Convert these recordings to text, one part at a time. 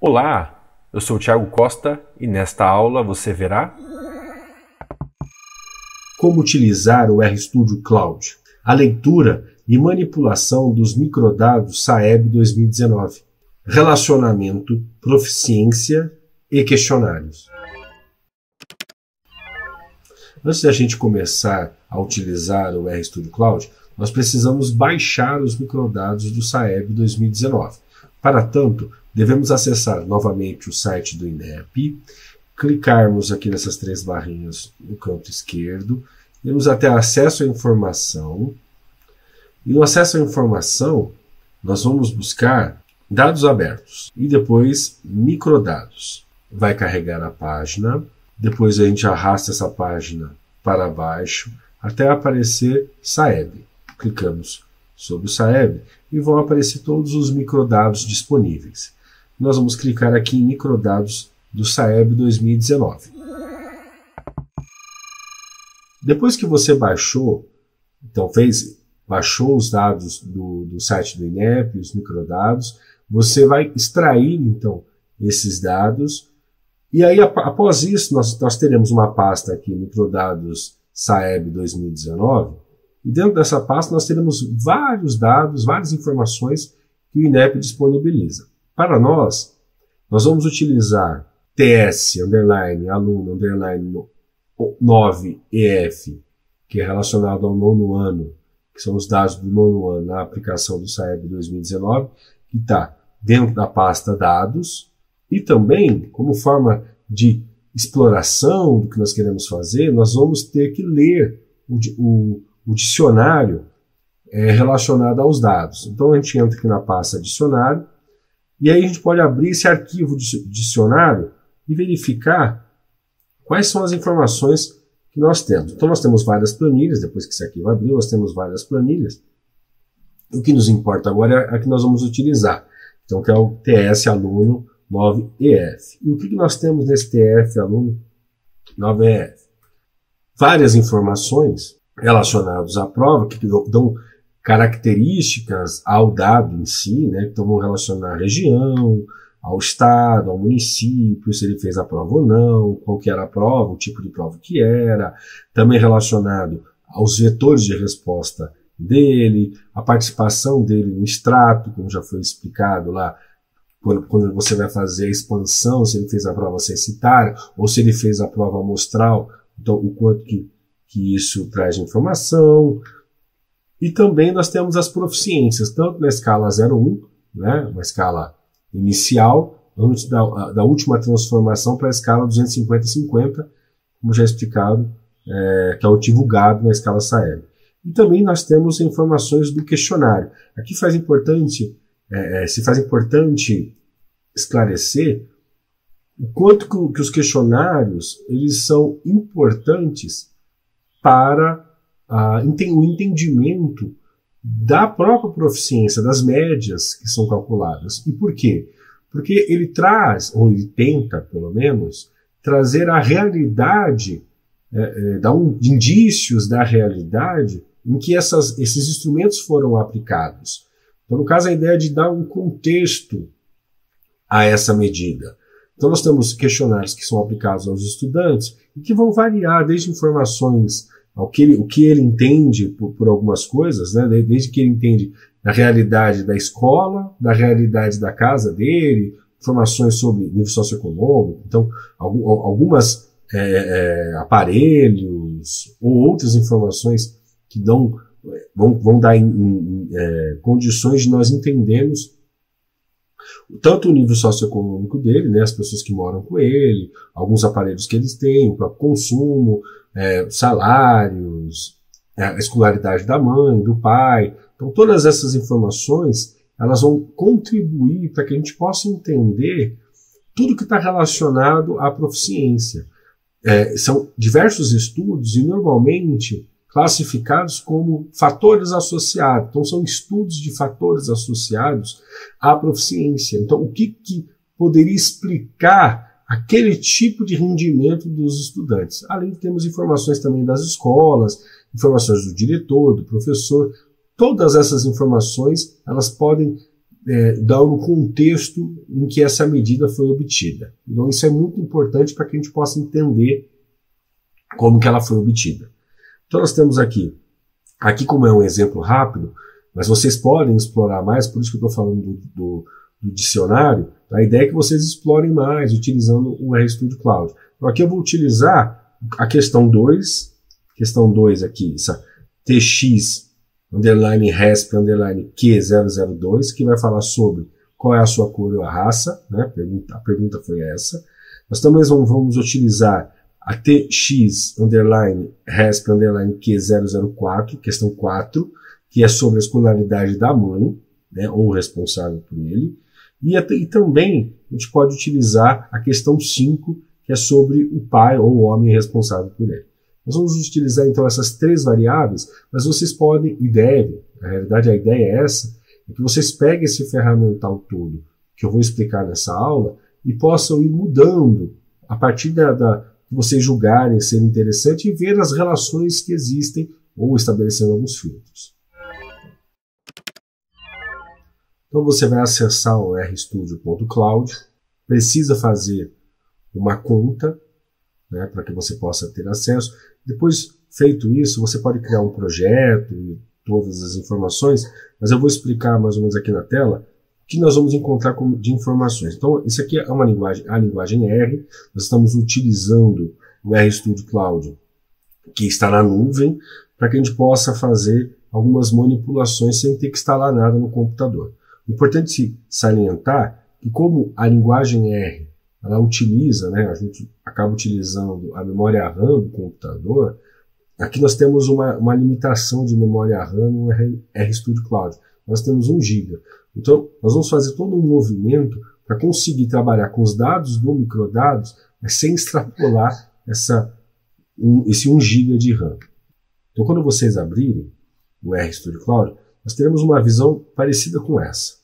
Olá, eu sou o Thiago Costa e nesta aula você verá como utilizar o RStudio Cloud, a leitura e manipulação dos microdados SAEB 2019, relacionamento, proficiência e questionários. Antes da gente começar a utilizar o RStudio Cloud, nós precisamos baixar os microdados do SAEB 2019. Para tanto, devemos acessar novamente o site do INEP, clicarmos aqui nessas três barrinhas no canto esquerdo, irmos até acesso à informação, e no acesso à informação nós vamos buscar dados abertos e depois microdados. Vai carregar a página, depois a gente arrasta essa página para baixo até aparecer SAEB. Clicamos sobre o SAEB e vão aparecer todos os microdados disponíveis. Nós vamos clicar aqui em microdados do SAEB 2019. Depois que você baixou, então baixou os dados do site do INEP, os microdados, você vai extrair então esses dados e aí após isso nós teremos uma pasta aqui, microdados SAEB 2019, e dentro dessa pasta nós teremos vários dados, várias informações que o INEP disponibiliza. Para nós vamos utilizar TS_aluno_9EF, que é relacionado ao nono ano, que são os dados do nono ano na aplicação do SAEB 2019, que está dentro da pasta dados, e também, como forma de exploração do que nós queremos fazer, nós vamos ter que ler o dicionário relacionado aos dados. Então a gente entra aqui na pasta dicionário, e aí a gente pode abrir esse arquivo de dicionário e verificar quais são as informações que nós temos. Então nós temos várias planilhas, depois que esse arquivo abriu, nós temos várias planilhas. O que nos importa agora é a que nós vamos utilizar, então, que é o TS_aluno_9EF. E o que nós temos nesse TS_aluno_9EF? Várias informações relacionadas à prova, que dão características ao dado em si, né? Então vão relacionar a região, ao estado, ao município, se ele fez a prova ou não, qual que era a prova, o tipo de prova que era, também relacionado aos vetores de resposta dele, a participação dele no extrato, como já foi explicado lá, quando você vai fazer a expansão, se ele fez a prova censitária, ou se ele fez a prova amostral, então o quanto que isso traz de informação. E também nós temos as proficiências, tanto na escala 0,1, né, uma escala inicial, antes da última transformação para a escala 250/50, como já explicado, que é o divulgado na escala SAEB. E também nós temos informações do questionário. Aqui se faz importante esclarecer o quanto que os questionários eles são importantes para o entendimento da própria proficiência, das médias que são calculadas. E por quê? Porque ele traz, ou ele tenta, pelo menos, trazer a realidade, indícios da realidade em que esses instrumentos foram aplicados. Então, no caso, a ideia é de dar um contexto a essa medida. Então, nós temos questionários que são aplicados aos estudantes e que vão variar desde informações o que ele entende por algumas coisas, né? Desde que ele entende a realidade da escola, da realidade da casa dele, informações sobre nível socioeconômico, então algumas aparelhos ou outras informações que vão dar condições de nós entendermos tanto o nível socioeconômico dele, né, as pessoas que moram com ele, alguns aparelhos que eles têm, o próprio consumo, salários, a escolaridade da mãe, do pai. Então todas essas informações elas vão contribuir para que a gente possa entender tudo que está relacionado à proficiência. São diversos estudos e normalmente classificados como fatores associados. Então são estudos de fatores associados à proficiência. Então o que poderia explicar aquele tipo de rendimento dos estudantes. Além de termos informações também das escolas, informações do diretor, do professor. Todas essas informações elas podem dar o contexto em que essa medida foi obtida. Então isso é muito importante para que a gente possa entender como que ela foi obtida. Então nós temos aqui como é um exemplo rápido, mas vocês podem explorar mais, por isso que eu estou falando do dicionário, a ideia é que vocês explorem mais utilizando o RStudio Cloud. Então aqui eu vou utilizar a questão 2, aqui, essa TX_RESP_Q002, que vai falar sobre qual é a sua cor ou a raça, né? A pergunta foi essa. Nós também vamos utilizar a TX_RESP_Q004, questão 4, que é sobre a escolaridade da mãe, né, ou responsável por ele. E também a gente pode utilizar a questão 5, que é sobre o pai ou o homem responsável por ele. Nós vamos utilizar então essas três variáveis, mas vocês podem e devem, na realidade a ideia é essa, é que vocês peguem esse ferramental todo, que eu vou explicar nessa aula, e possam ir mudando a partir da que vocês julgarem ser interessante e ver as relações que existem ou estabelecendo alguns filtros. Então você vai acessar o RStudio.cloud, precisa fazer uma conta, né, para que você possa ter acesso. Depois, feito isso, você pode criar um projeto e todas as informações, mas eu vou explicar mais ou menos aqui na tela o que nós vamos encontrar de informações. Então, isso aqui é a linguagem R, nós estamos utilizando o RStudio Cloud, que está na nuvem, para que a gente possa fazer algumas manipulações sem ter que instalar nada no computador. Importante salientar que como a linguagem R, ela utiliza, né, a gente acaba utilizando a memória RAM do computador, aqui nós temos uma limitação de memória RAM no RStudio Cloud, nós temos 1 GB. Então, nós vamos fazer todo um movimento para conseguir trabalhar com os dados do microdados, mas sem extrapolar esse 1 GB de RAM. Então, quando vocês abrirem o RStudio Cloud, nós teremos uma visão parecida com essa.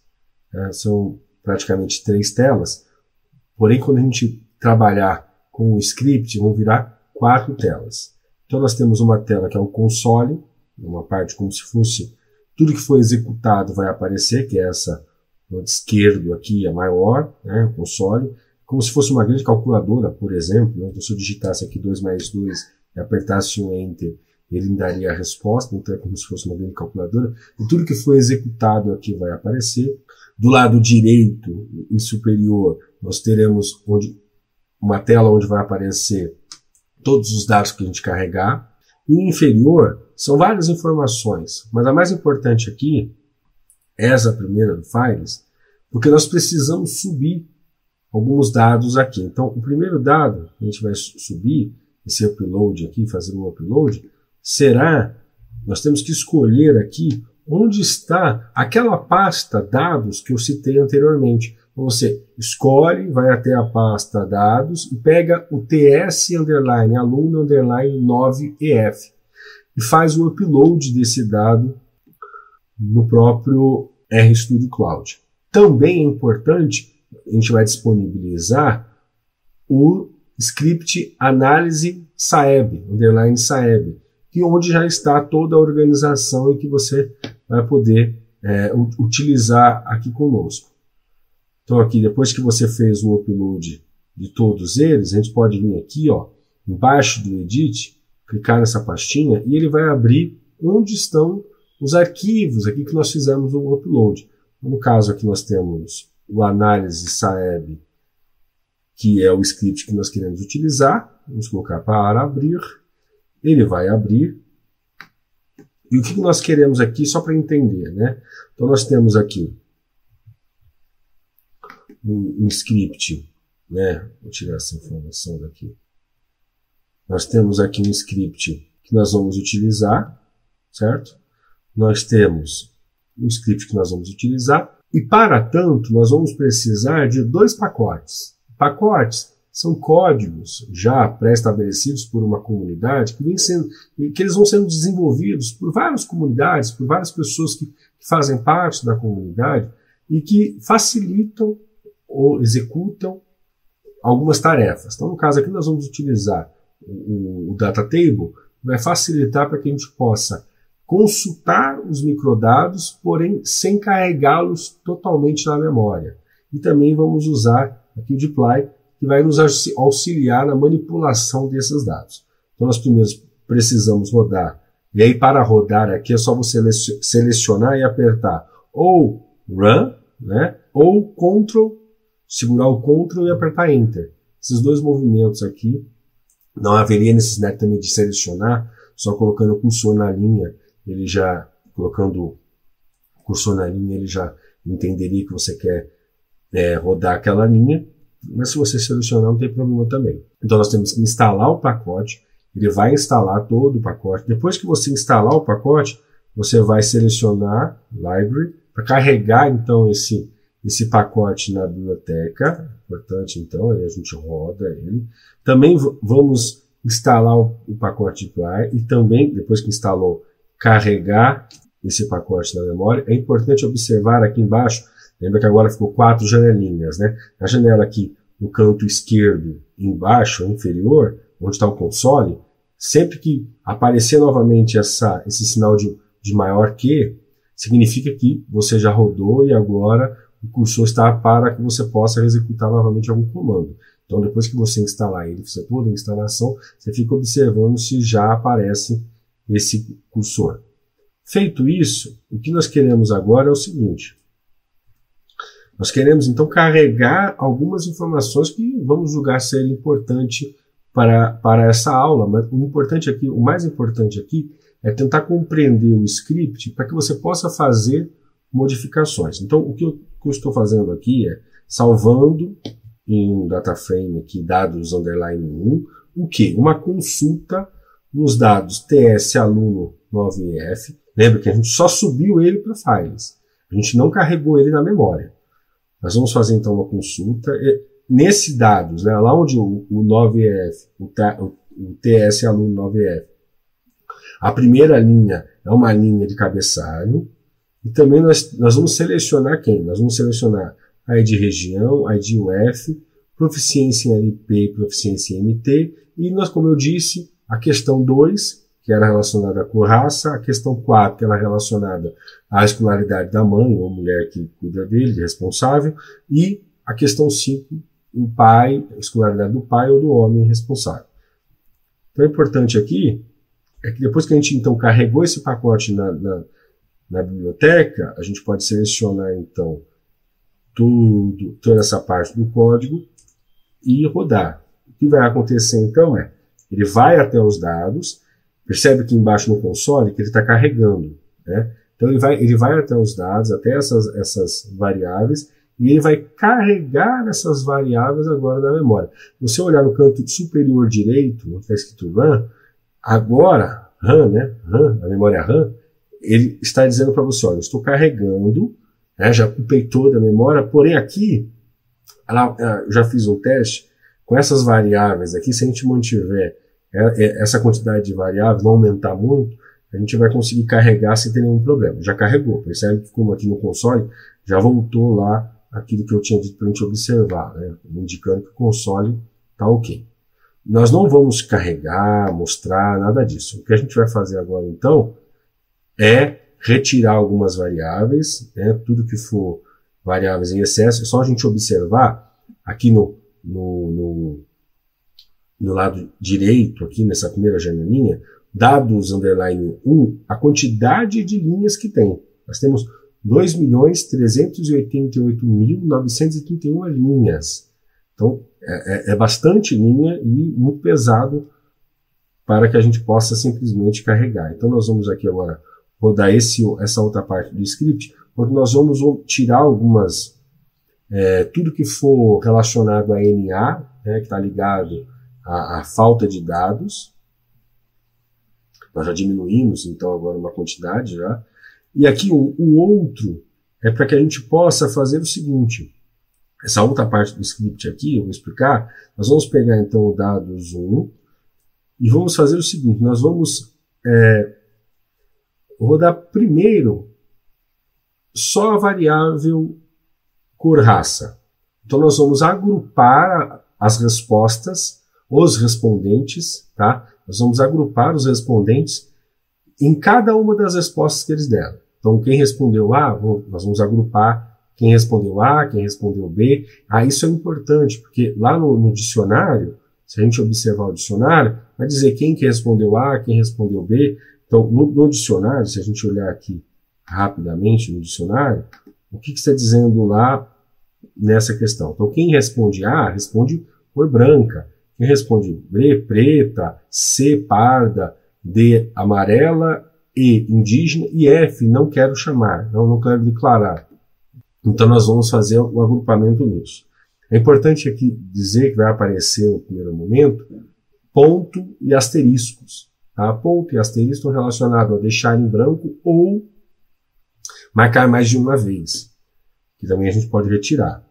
São praticamente 3 telas, porém, quando a gente trabalhar com o script, vão virar 4 telas. Então, nós temos uma tela que é um console, uma parte como se fosse tudo que foi executado vai aparecer, que é essa do lado esquerdo aqui, a maior, né, o console, como se fosse uma grande calculadora, por exemplo. Né? Então, se eu digitasse aqui 2 mais 2 e apertasse o Enter, ele me daria a resposta, então é como se fosse uma grande calculadora. E tudo que foi executado aqui vai aparecer. Do lado direito e superior, nós teremos uma tela onde vai aparecer todos os dados que a gente carregar. E inferior, são várias informações, mas a mais importante aqui é essa primeira do Files, porque nós precisamos subir alguns dados aqui. Então, o primeiro dado que a gente vai subir, esse upload aqui, fazer um upload, nós temos que escolher aqui onde está aquela pasta dados que eu citei anteriormente. Então você escolhe, vai até a pasta dados e pega o TS_aluno_9EF e faz o upload desse dado no próprio RStudio Cloud. Também é importante, a gente vai disponibilizar o script análise _saeb, e onde já está toda a organização e que você vai poder utilizar aqui conosco. Então aqui, depois que você fez o upload de todos eles, a gente pode vir aqui, ó, embaixo do Edit, clicar nessa pastinha e ele vai abrir onde estão os arquivos aqui que nós fizemos o upload. No caso aqui nós temos o análise saeb, que é o script que nós queremos utilizar. Vamos colocar para abrir. Ele vai abrir. E o que nós queremos aqui, só para entender, né? Então nós temos aqui um script, né? Vou tirar essa informação daqui. Nós temos aqui um script que nós vamos utilizar, certo? Nós temos um script que nós vamos utilizar. E para tanto, nós vamos precisar de 2 pacotes. Pacotes são códigos já pré-estabelecidos por uma comunidade que eles vão sendo desenvolvidos por várias comunidades, por várias pessoas que fazem parte da comunidade e que facilitam ou executam algumas tarefas. Então, no caso aqui, nós vamos utilizar o Data Table, vai facilitar para que a gente possa consultar os microdados, porém sem carregá-los totalmente na memória. E também vamos usar aqui o dplyr, que vai nos auxiliar na manipulação desses dados. Então nós primeiro precisamos rodar, e aí para rodar aqui é só você selecionar e apertar ou Run, né, ou Ctrl, segurar o Ctrl e apertar Enter. Esses dois movimentos aqui, não haveria necessidade também de selecionar, só colocando o cursor na linha, ele já, colocando o cursor na linha, ele já entenderia que você quer rodar aquela linha, mas se você selecionar não tem problema também. Então nós temos que instalar o pacote, ele vai instalar todo o pacote. Depois que você instalar o pacote, você vai selecionar Library, para carregar então esse pacote na biblioteca. Importante então, aí a gente roda ele. Também vamos instalar o pacote dplyr e também, depois que instalou, carregar esse pacote na memória. É importante observar aqui embaixo, lembra que agora ficou 4 janelinhas, né? Na janela aqui, no canto esquerdo, embaixo, inferior, onde está o console, sempre que aparecer novamente esse sinal de maior que, significa que você já rodou e agora o cursor está para que você possa executar novamente algum comando. Então, depois que você instalar ele, fizer toda a instalação, você fica observando se já aparece esse cursor. Feito isso, o que nós queremos agora é o seguinte. Nós queremos, então, carregar algumas informações que vamos julgar ser importante para essa aula. Mas o mais importante aqui é tentar compreender o script para que você possa fazer modificações. Então, o que eu estou fazendo aqui é salvando em um data frame aqui, dados underline 1, o que? Uma consulta nos dados TS_aluno_9EF. Lembra que a gente só subiu ele para files. A gente não carregou ele na memória. Nós vamos fazer então uma consulta. Nesse dados, né, lá onde o 9EF, o TS_aluno_9EF, a primeira linha é uma linha de cabeçalho. E também nós vamos selecionar quem? Nós vamos selecionar a ID região, a ID UF, proficiência em LP, proficiência em MT. E nós, como eu disse, a questão 2, que era relacionada à corraça, a questão 4, que era relacionada à escolaridade da mãe ou mulher que cuida dele, responsável, e a questão 5, o pai, a escolaridade do pai ou do homem responsável. Então, é importante aqui é que depois que a gente então carregou esse pacote na biblioteca, a gente pode selecionar então toda essa parte do código e rodar. O que vai acontecer então é, ele vai até os dados, percebe que embaixo no console que ele está carregando, né? Então ele vai até os dados, até essas variáveis, e ele vai carregar essas variáveis agora na memória. Você olhar no canto superior direito, onde está escrito RAM, agora, RAM, né? RAM, a memória RAM, ele está dizendo para você, olha, eu estou carregando, né, já ocupei toda a memória, porém aqui, eu já fiz um teste com essas variáveis aqui, se a gente mantiver essa quantidade de variáveis, não aumentar muito, a gente vai conseguir carregar sem ter nenhum problema. Já carregou, percebe que como aqui no console, já voltou lá aquilo que eu tinha dito para a gente observar, né, indicando que o console está ok. Nós não vamos carregar, mostrar, nada disso. O que a gente vai fazer agora então é retirar algumas variáveis, né? Tudo que for variáveis em excesso, é só a gente observar aqui no lado direito, aqui nessa primeira janelinha, dados underline 1, a quantidade de linhas que tem. Nós temos 2.388.931 linhas. Então, é bastante linha e muito pesado para que a gente possa simplesmente carregar. Então, nós vamos aqui agora rodar essa outra parte do script, onde nós vamos tirar algumas, tudo que for relacionado a NA, né, que está ligado à falta de dados. Nós já diminuímos, então, agora uma quantidade já. E aqui o outro é para que a gente possa fazer o seguinte. Essa outra parte do script aqui, eu vou explicar. Nós vamos pegar, então, o dados 1 e vamos fazer o seguinte. Nós vamos rodar primeiro só a variável cor-raça. Então, nós vamos agrupar as respostas, os respondentes, tá? Nós vamos agrupar os respondentes em cada uma das respostas que eles deram. Então, quem respondeu A, nós vamos agrupar quem respondeu A, quem respondeu B. Ah, isso é importante, porque lá no dicionário, se a gente observar o dicionário, vai dizer quem que respondeu A, quem respondeu B. Então, no dicionário, se a gente olhar aqui rapidamente no dicionário, o que está dizendo lá nessa questão? Então, quem responde A, responde cor branca. Quem responde B, preta, C, parda, D, amarela, E, indígena, e F, não quero chamar, não quero declarar. Então, nós vamos fazer o agrupamento nisso. É importante aqui dizer que vai aparecer no primeiro momento ponto e asteriscos. Tá? Ponto e asterisco estão relacionados a deixar em branco ou marcar mais de uma vez, que também a gente pode retirar.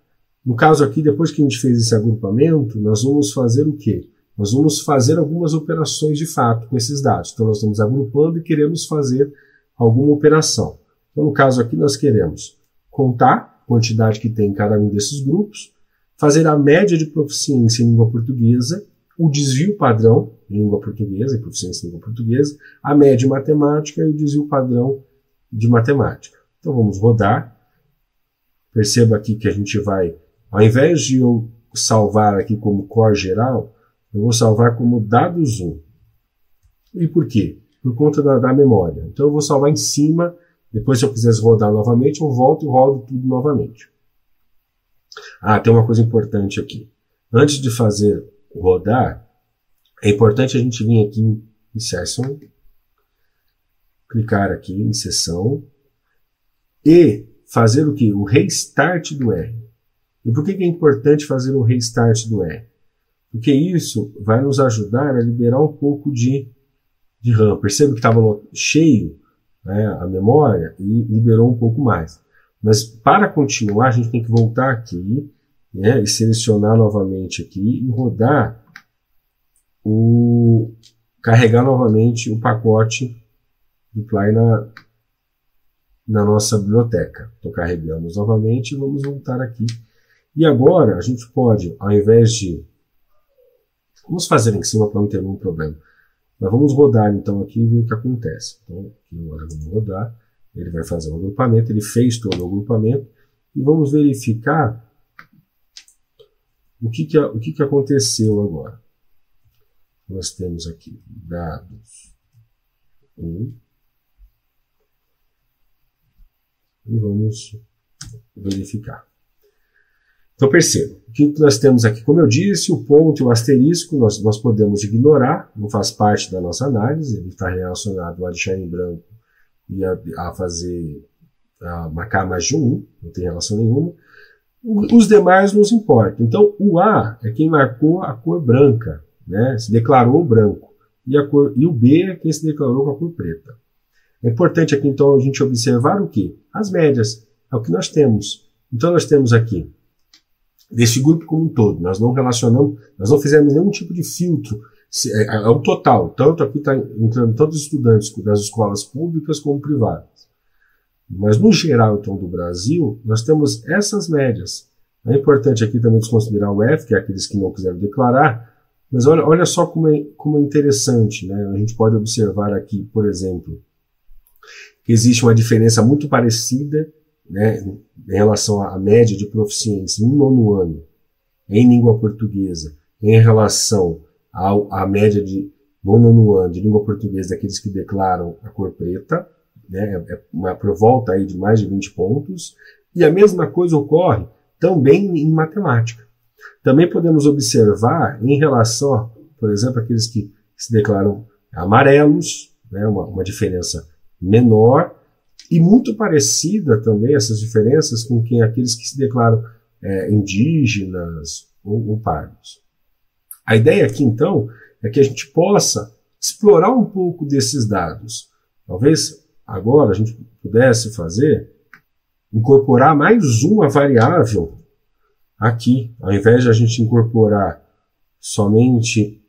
No caso aqui, depois que a gente fez esse agrupamento, nós vamos fazer o quê? Nós vamos fazer algumas operações de fato com esses dados. Então, nós estamos agrupando e queremos fazer alguma operação. Então, no caso aqui, nós queremos contar a quantidade que tem em cada um desses grupos, fazer a média de proficiência em língua portuguesa, o desvio padrão em língua portuguesa, proficiência em língua portuguesa, a média em matemática e o desvio padrão de matemática. Então vamos rodar. Perceba aqui que a gente vai, ao invés de eu salvar aqui como core geral, eu vou salvar como dados 1. E por quê? Por conta da memória. Então eu vou salvar em cima. Depois, se eu quisesse rodar novamente, eu volto e rodo tudo novamente. Ah, tem uma coisa importante aqui. Antes de fazer rodar, é importante a gente vir aqui em Session, clicar aqui em Sessão, e fazer o quê? O restart do R. E por que é importante fazer o restart do R? Porque isso vai nos ajudar a liberar um pouco de RAM. Perceba que estava cheio, né, a memória, e liberou um pouco mais. Mas para continuar, a gente tem que voltar aqui, né, e selecionar novamente aqui e rodar, carregar novamente o pacote dplyr na nossa biblioteca. Então carregamos novamente e vamos voltar aqui. E agora a gente pode, ao invés de... Vamos fazer em cima para não ter nenhum problema. Mas vamos rodar então aqui e ver o que acontece. Então, agora vamos rodar. Ele vai fazer o agrupamento. Ele fez todo o agrupamento. E vamos verificar o que aconteceu agora. Nós temos aqui dados 1. E vamos verificar. Então perceba, o que nós temos aqui, como eu disse, o ponto e o asterisco nós podemos ignorar, não faz parte da nossa análise, ele está relacionado a deixar em branco e a marcar mais de um, não tem relação nenhuma. Os demais nos importam. Então o A é quem marcou a cor branca, né? Se declarou branco, e o B é quem se declarou com a cor preta. É importante aqui então a gente observar o quê? As médias, é o que nós temos. Então nós temos aqui desse grupo como um todo, nós não relacionamos, nós não fizemos nenhum tipo de filtro, é o total, tanto aqui está entrando todos os estudantes das escolas públicas como privadas. Mas no geral, então, do Brasil, nós temos essas médias. É importante aqui também desconsiderar o F, que é aqueles que não quiseram declarar, mas olha só como é interessante, né? A gente pode observar aqui, por exemplo, que existe uma diferença muito parecida, né, em relação à média de proficiência no nono ano em língua portuguesa em relação à média no nono ano de língua portuguesa daqueles que declaram a cor preta, né, é uma por volta aí de mais de 20 pontos, e a mesma coisa ocorre também em matemática. Também podemos observar em relação, por exemplo, àqueles que se declaram amarelos, né, uma diferença menor, e muito parecida também essas diferenças com aqueles que se declaram indígenas ou pardos. A ideia aqui, então, é que a gente possa explorar um pouco desses dados. Talvez agora a gente pudesse incorporar mais uma variável aqui, ao invés de a gente incorporar somente,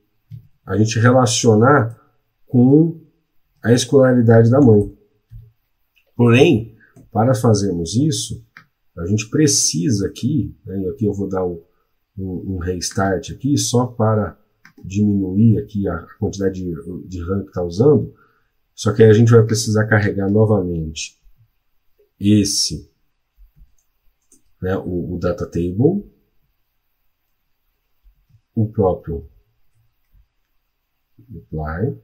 a gente relacionar com a escolaridade da mãe. Porém, para fazermos isso, a gente precisa aqui, né, e aqui eu vou dar um restart aqui, só para diminuir aqui a quantidade de RAM que está usando, Só que aí a gente vai precisar carregar novamente esse, né, o Data Table, o próprio dplyr,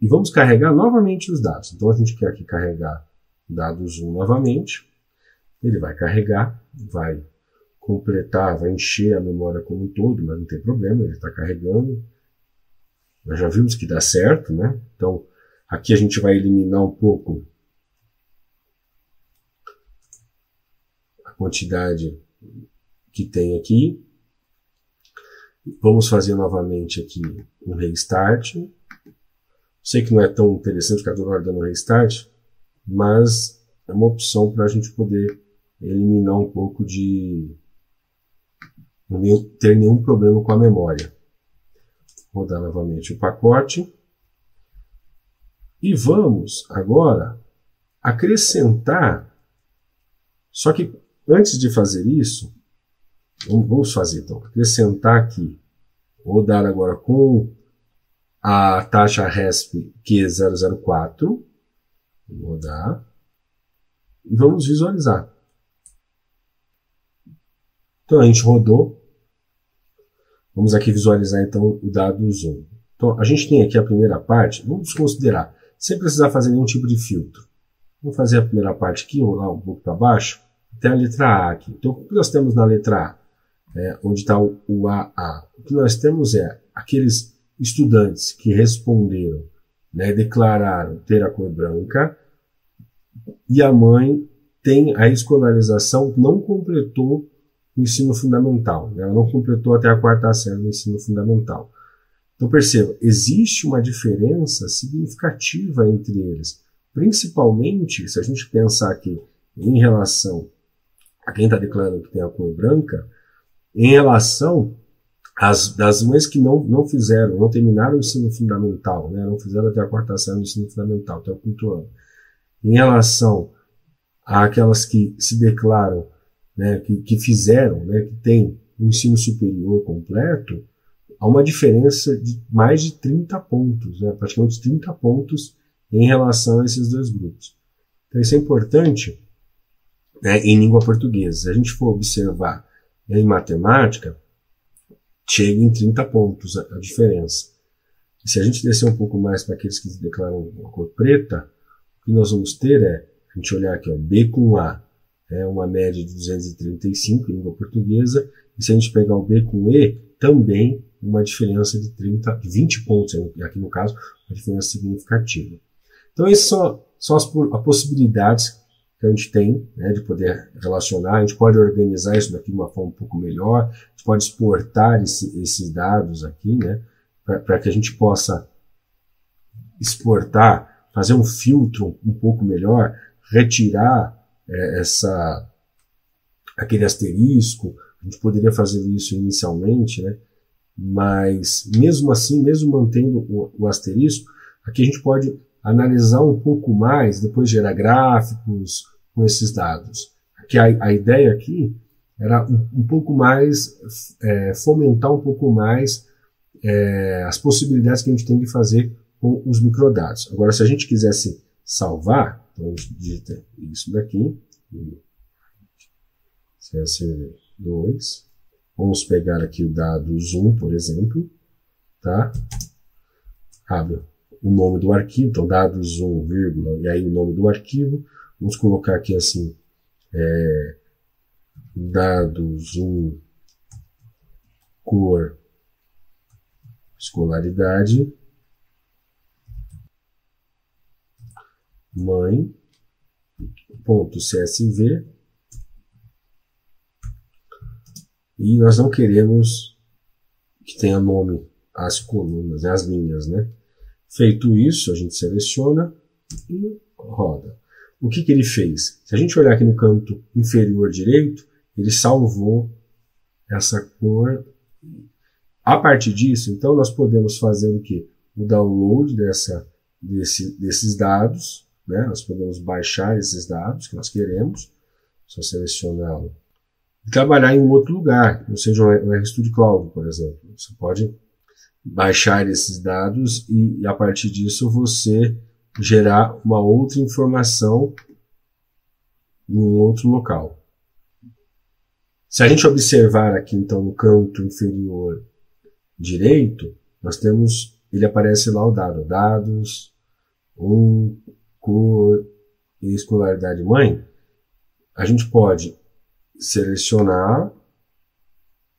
e vamos carregar novamente os dados. Então a gente quer aqui carregar dados 1 novamente, ele vai carregar, vai completar, vai encher a memória como um todo, mas não tem problema, ele está carregando. Nós já vimos que dá certo, né? Então aqui a gente vai eliminar um pouco a quantidade que tem aqui. Vamos fazer novamente aqui um restart. Sei que não é tão interessante ficar toda hora dando um restart, mas é uma opção para a gente poder eliminar um pouco de não ter nenhum problema com a memória. Rodar novamente o pacote. E vamos agora acrescentar, só que antes de fazer isso, vamos fazer então, acrescentar aqui, vou dar agora com a taxa RESP Q004, vou dar, e vamos visualizar. Então a gente rodou, vamos aqui visualizar então o dado zoom. Então a gente tem aqui a primeira parte, vamos considerar, sem precisar fazer nenhum tipo de filtro. Vamos fazer a primeira parte aqui, rolar um pouco para baixo, até a letra A aqui. Então o que nós temos na letra A? Onde está o AA? O que nós temos é aqueles estudantes que responderam, né, declararam ter a cor branca e a mãe tem a escolarização, não completou o ensino fundamental, né, ela não completou até a quarta série do ensino fundamental. Então perceba, existe uma diferença significativa entre eles, principalmente se a gente pensar aqui em relação a quem está declarando que tem a cor branca, em relação das mães que não fizeram, não terminaram o ensino fundamental, né, não fizeram até a quarta série do ensino fundamental, até o quinto ano. Em relação àquelas que se declaram, né, que fizeram, né, que têm o ensino superior completo, há uma diferença de mais de 30 pontos, né? Praticamente 30 pontos em relação a esses dois grupos. Então isso é importante, né, em língua portuguesa. Se a gente for observar em matemática, chega em 30 pontos a diferença. E se a gente descer um pouco mais para aqueles que declaram a cor preta, o que nós vamos ter é, a gente olhar aqui, ó, B com A, é uma média de 235 em língua portuguesa, e se a gente pegar o B com E, também uma diferença de 20 pontos, aqui no caso, uma diferença significativa. Então, essas são as possibilidades que a gente tem, né, de poder relacionar. A gente pode organizar isso daqui de uma forma um pouco melhor, a gente pode exportar esses dados aqui, né, para que a gente possa exportar, fazer um filtro um pouco melhor, retirar aquele asterisco. A gente poderia fazer isso inicialmente, né? Mas mesmo assim, mesmo mantendo o asterisco, aqui a gente pode analisar um pouco mais, depois gerar gráficos com esses dados. Aqui a ideia aqui era um pouco mais, fomentar um pouco mais as possibilidades que a gente tem de fazer com os microdados. Agora, se a gente quisesse salvar, então a gente digita isso daqui, CSV2, vamos pegar aqui o dado zoom, por exemplo, tá? Abre o nome do arquivo, então dado zoom, vírgula, e aí o nome do arquivo, vamos colocar aqui assim, dado zoom, cor, escolaridade, mãe, ponto CSV, e nós não queremos que tenha nome as colunas, as linhas, né? Feito isso, a gente seleciona e roda. O que que ele fez? Se a gente olhar aqui no canto inferior direito, ele salvou essa cor. A partir disso, então, nós podemos fazer o quê? O download desses dados, né? Nós podemos baixar esses dados que nós queremos, só selecioná-lo. Trabalhar em outro lugar, ou seja, o RStudio Cloud, por exemplo. Você pode baixar esses dados e a partir disso você gerar uma outra informação em um outro local. Se a gente observar aqui então no canto inferior direito, nós temos, ele aparece lá o dado, dados, cor e escolaridade mãe. A gente pode selecionar,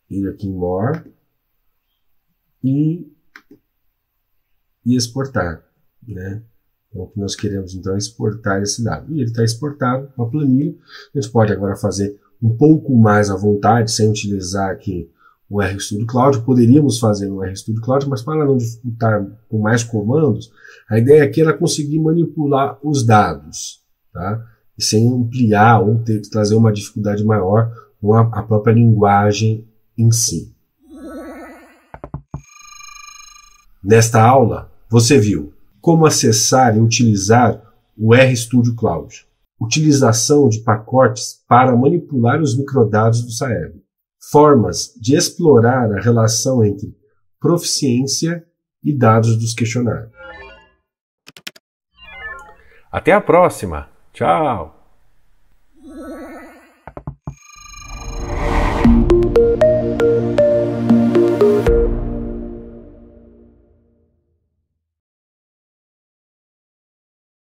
ir aqui em More e exportar, né? Então, o que nós queremos então é exportar esse dado. E ele está exportado para a planilha. A gente pode agora fazer um pouco mais à vontade, sem utilizar aqui o RStudio Cloud. Poderíamos fazer no RStudio Cloud, mas para não dificultar com mais comandos, a ideia aqui era conseguir manipular os dados, tá? E sem ampliar ou ter que trazer uma dificuldade maior com a própria linguagem em si. Nesta aula, você viu como acessar e utilizar o RStudio Cloud, utilização de pacotes para manipular os microdados do SAEB, formas de explorar a relação entre proficiência e dados dos questionários. Até a próxima! Tchau!